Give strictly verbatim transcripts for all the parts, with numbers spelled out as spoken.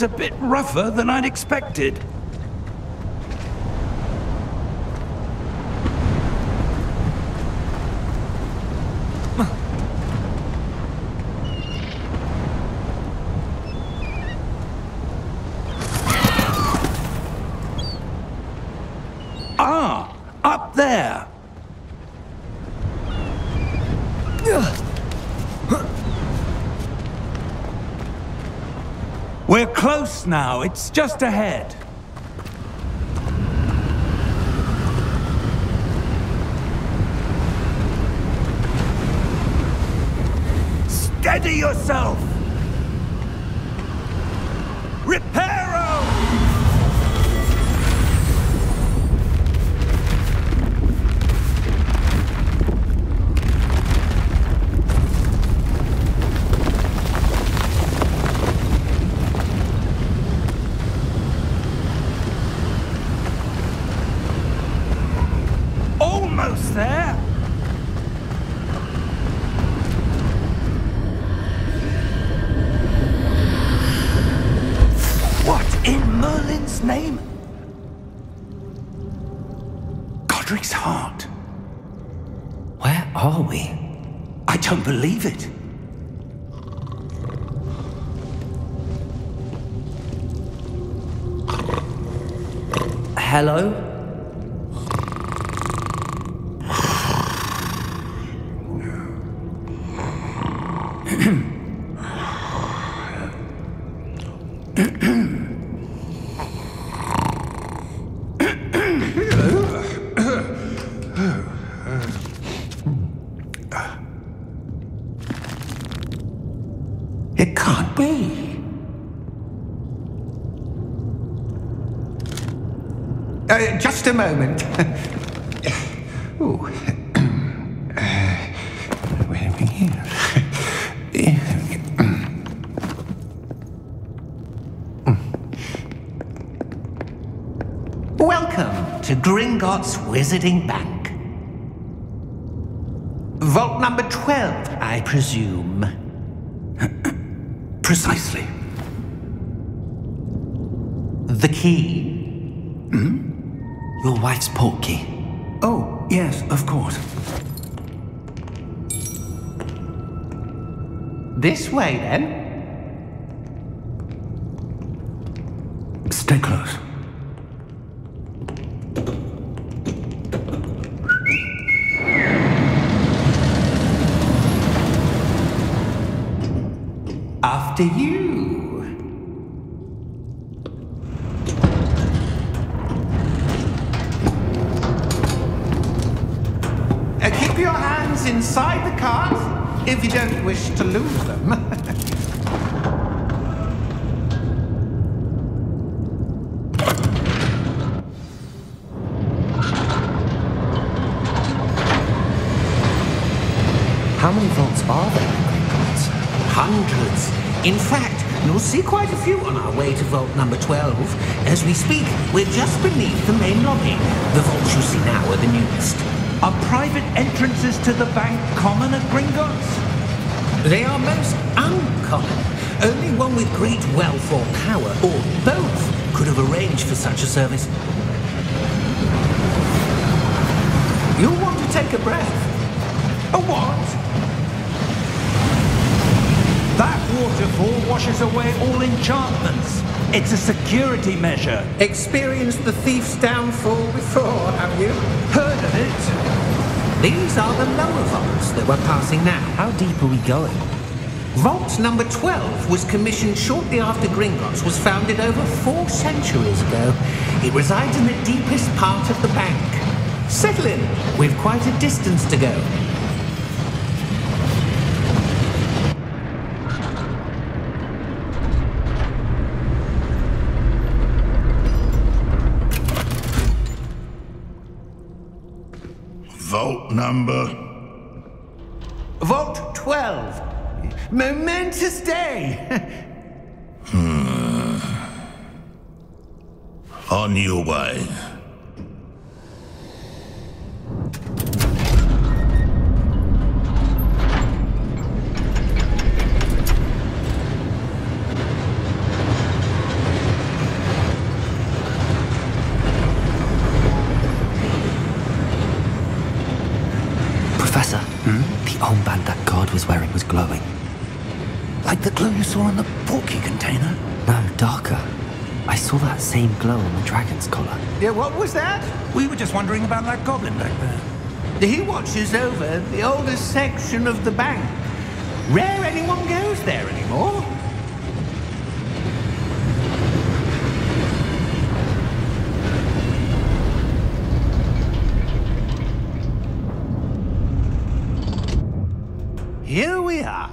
was a bit rougher than I'd expected. Ah, up there. We're close now, it's just ahead. Steady yourself! Reparo! Believe it. Hello? Uh, just a moment. Ooh. Uh, where are we here? Welcome to Gringotts Wizarding Bank. Vault number twelve, I presume. Precisely. The key. Hmm? Your wife's port key. Oh, yes, of course. This way, then. Stay close. After you. Inside the cards, if you don't wish to lose them. How many vaults are there? Hundreds. In fact, you'll see quite a few on our way to vault number twelve. As we speak, we're just beneath the main lobby. The vaults you see now are the newest. Are private entrances to the bank common at Gringotts? They are most uncommon. Only one with great wealth or power, or both, could have arranged for such a service. You'll want to take a breath. A what? That waterfall washes away all enchantments. It's a security measure. Experienced the thief's downfall before, have you? Heard of it? These are the lower vaults that we're passing now. How deep are we going? Vault number twelve was commissioned shortly after Gringotts was founded over four centuries ago. It resides in the deepest part of the bank. Settle in. We've quite a distance to go. Vault number? Vault twelve. Momentous day! hmm. On your way. armband that guard was wearing was glowing. Like the glow you saw in the porky container? No, darker. I saw that same glow on the dragon's collar. Yeah, what was that? We were just wondering about that goblin back there. He watches over the oldest section of the bank. Rare anyone goes there anymore. Here we are.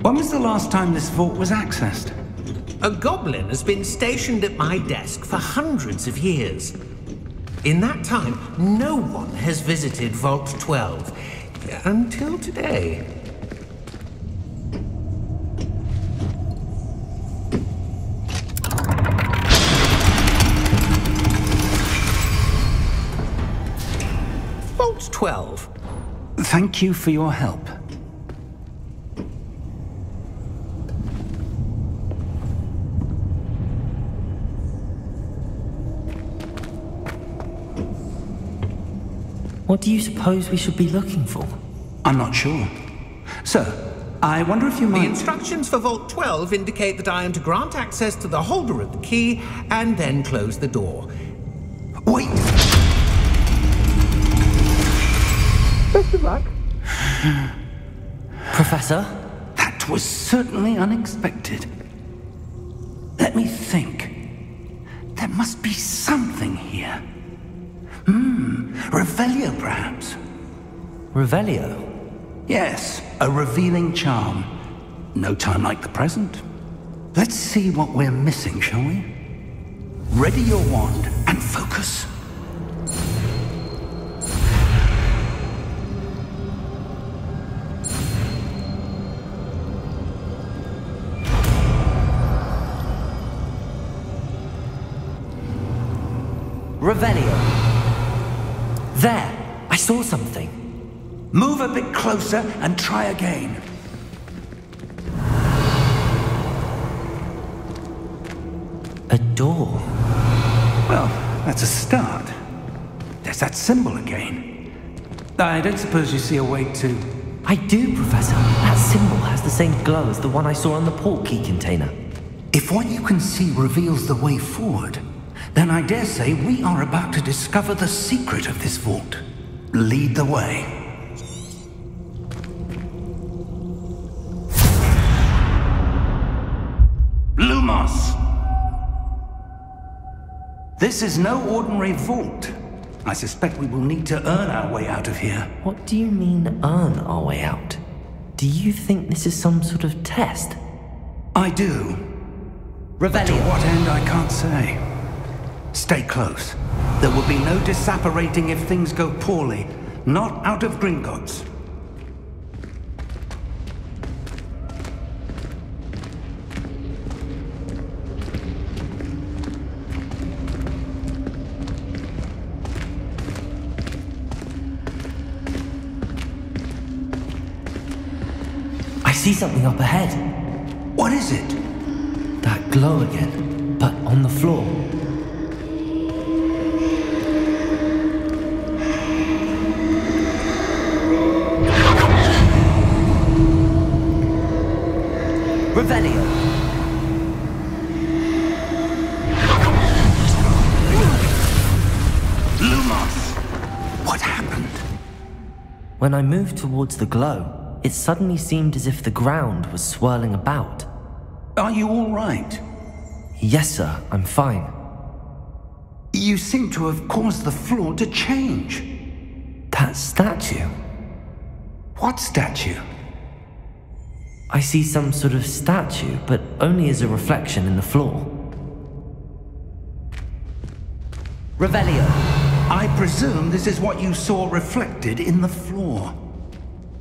When was the last time this vault was accessed? A goblin has been stationed at my desk for hundreds of years. In that time, no one has visited Vault twelve, until today. Vault twelve. Thank you for your help. What do you suppose we should be looking for? I'm not sure. Sir, I wonder if you might... The instructions for Vault twelve indicate that I am to grant access to the holder of the key and then close the door. Wait! Best of luck. Professor? That was certainly unexpected. Let me think. There must be something here. Hmm, Revelio, perhaps. Revelio? Yes, a revealing charm. No time like the present. Let's see what we're missing, shall we? Ready your wand and focus. Revelio. There! I saw something. Move a bit closer and try again. A door. Well, that's a start. There's that symbol again. I don't suppose you see a way to... I do, Professor. That symbol has the same glow as the one I saw on the port key container. If what you can see reveals the way forward, then I dare say we are about to discover the secret of this vault. Lead the way. Lumos! This is no ordinary vault. I suspect we will need to earn our way out of here. What do you mean, earn our way out? Do you think this is some sort of test? I do. Revelio. To what end, I can't say. Stay close. There will be no disapparating if things go poorly. Not out of Gringotts. I see something up ahead. What is it? That glow again, but on the floor. Revelio. Lumos! What happened? When I moved towards the glow, it suddenly seemed as if the ground was swirling about. Are you all right? Yes, sir, I'm fine. You seem to have caused the floor to change. That statue? What statue? I see some sort of statue, but only as a reflection in the floor. Revelio. I presume this is what you saw reflected in the floor.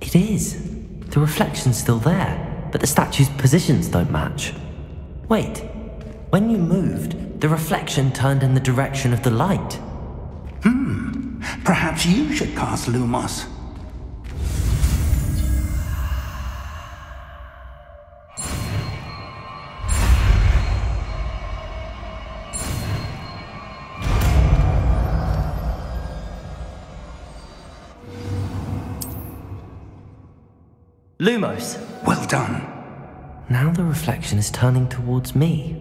It is. The reflection's still there, but the statue's positions don't match. Wait. When you moved, the reflection turned in the direction of the light. Hmm. Perhaps you should cast Lumos. Lumos. Well done. Now the reflection is turning towards me.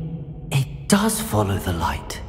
It does follow the light.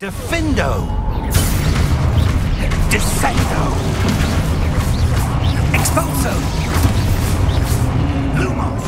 Defendo! Descendo! Expulso! Lumos!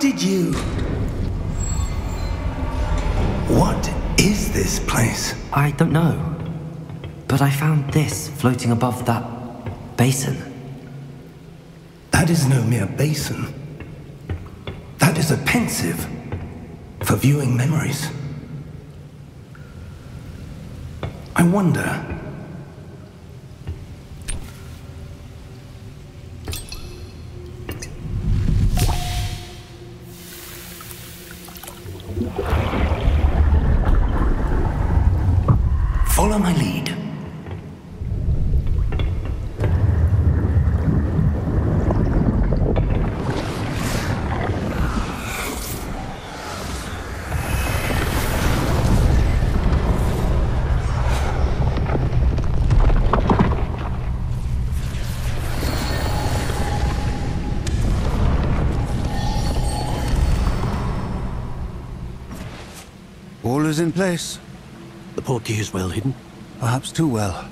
Did you? What is this place? I don't know, but I found this floating above that basin. That is no mere basin. That is a pensieve for viewing memories. I wonder. Follow my lead. All is in place. The portkey is well hidden. Perhaps too well.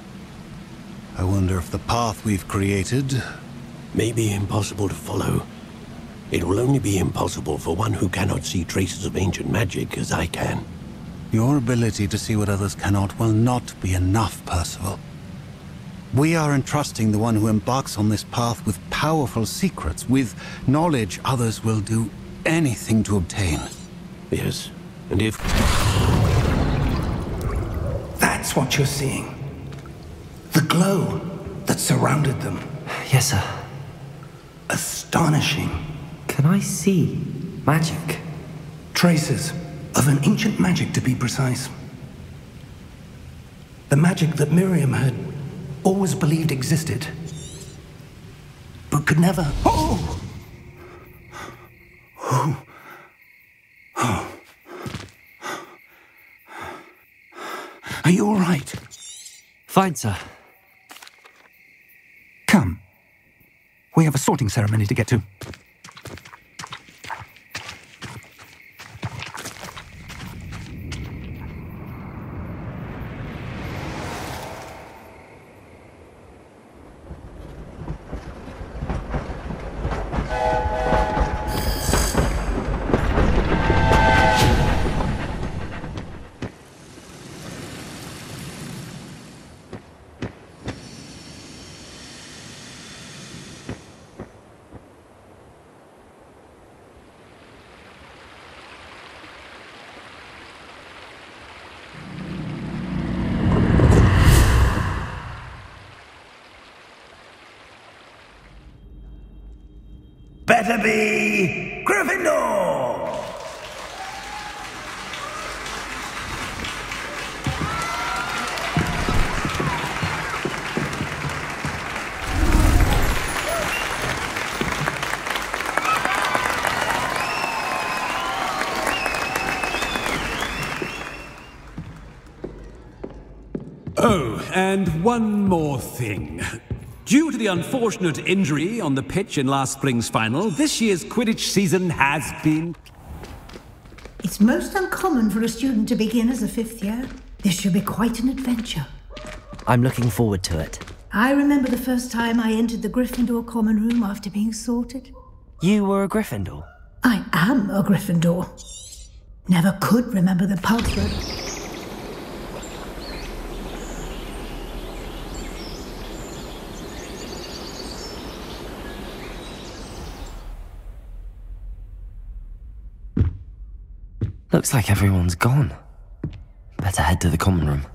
I wonder if the path we've created may be impossible to follow. It will only be impossible for one who cannot see traces of ancient magic as I can. Your ability to see what others cannot will not be enough, Percival. We are entrusting the one who embarks on this path with powerful secrets, with knowledge others will do anything to obtain. Yes, and if... That's what you're seeing. The glow that surrounded them. Yes, sir. Astonishing. Can I see magic? Traces of an ancient magic, to be precise. The magic that Miriam had always believed existed, but could never... Oh! Oh. Oh. Are you all right? Fine, sir. Come. We have a sorting ceremony to get to. Better be Gryffindor! Oh, and one more thing. Due to the unfortunate injury on the pitch in last spring's final, this year's Quidditch season has been... It's most uncommon for a student to begin as a fifth year. This should be quite an adventure. I'm looking forward to it. I remember the first time I entered the Gryffindor common room after being sorted. You were a Gryffindor? I am a Gryffindor. Never could remember the password. Looks like everyone's gone. Better head to the common room.